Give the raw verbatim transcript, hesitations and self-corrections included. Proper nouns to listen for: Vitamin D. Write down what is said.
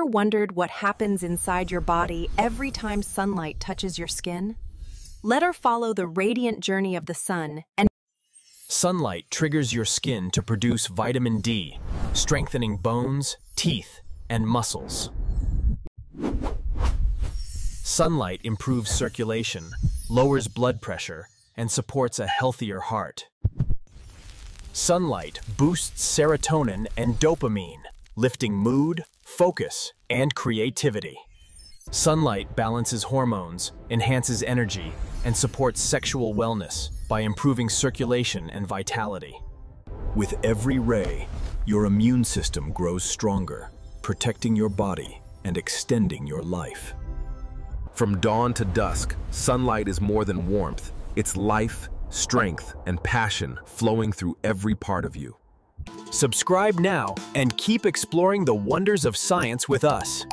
ever wondered what happens inside your body every time sunlight touches your skin? Let her follow the radiant journey of the sun and... Sunlight triggers your skin to produce vitamin D, strengthening bones, teeth, and muscles. Sunlight improves circulation, lowers blood pressure, and supports a healthier heart. Sunlight boosts serotonin and dopamine, lifting mood, focus, and creativity. Sunlight balances hormones, enhances energy, and supports sexual wellness by improving circulation and vitality. With every ray, your immune system grows stronger, protecting your body and extending your life. From dawn to dusk, sunlight is more than warmth. It's life, strength, and passion flowing through every part of you. Subscribe now and keep exploring the wonders of science with us.